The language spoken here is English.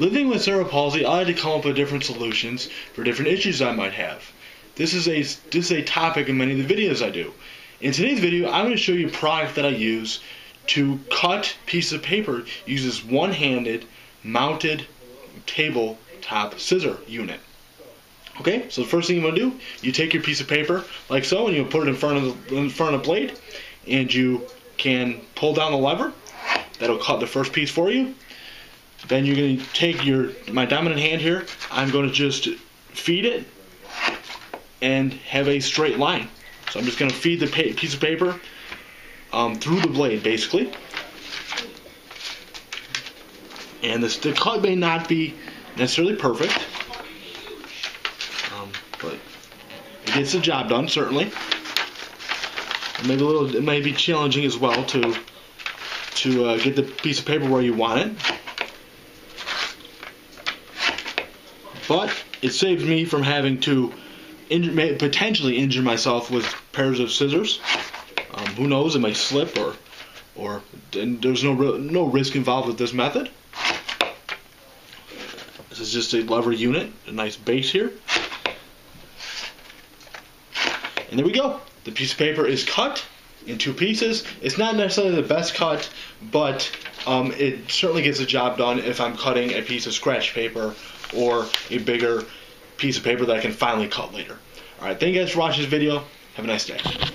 Living with cerebral palsy, I like to come up with different solutions for different issues I might have. This is a topic in many of the videos I do. In today's video, I'm going to show you a product that I use to cut pieces of paper using this one-handed mounted tabletop scissor unit. Okay, so the first thing you want to do, you take your piece of paper like so, and you put it in front of the blade, and you can pull down the lever. That'll cut the first piece for you. Then you're going to take my dominant hand here. I'm going to just feed it and have a straight line. So I'm just going to feed the piece of paper through the blade, basically. And the cut may not be necessarily perfect, but it gets the job done, certainly. Maybe it may be challenging as well to get the piece of paper where you want it. But it saves me from having to potentially injure myself with pairs of scissors. Who knows? It may slip, and there's no risk involved with this method. This is just a lever unit, a nice base here, and there we go. The piece of paper is cut in two pieces. It's not necessarily the best cut, but it certainly gets the job done if I'm cutting a piece of scratch paper or a bigger piece of paper that I can finally cut later. Alright, thank you guys for watching this video. Have a nice day.